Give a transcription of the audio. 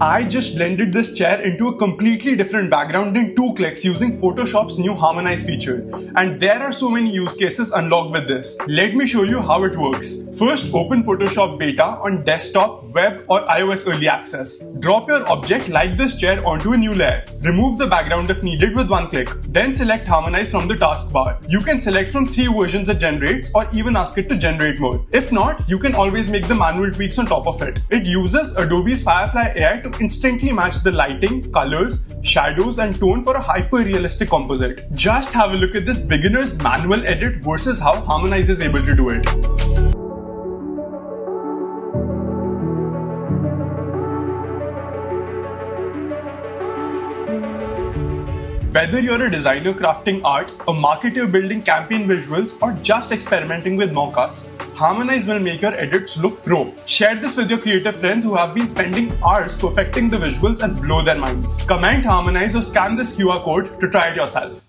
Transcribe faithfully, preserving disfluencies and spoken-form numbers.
I just blended this chair into a completely different background in two clicks using Photoshop's new Harmonize feature. And there are so many use cases unlocked with this. Let me show you how it works. First, open Photoshop beta on desktop, web or iOS early access. Drop your object like this chair onto a new layer. Remove the background if needed with one click. Then select Harmonize from the taskbar. You can select from three versions it generates or even ask it to generate more. If not, you can always make the manual tweaks on top of it. It uses Adobe's Firefly A I to instantly match the lighting, colors, shadows and tone for a hyper-realistic composite. Just have a look at this beginner's manual edit versus how Harmonize is able to do it. Whether you're a designer crafting art, a marketer building campaign visuals, or just experimenting with mockups, Harmonize will make your edits look pro. Share this with your creative friends who have been spending hours perfecting the visuals and blow their minds. Comment Harmonize or scan this Q R code to try it yourself.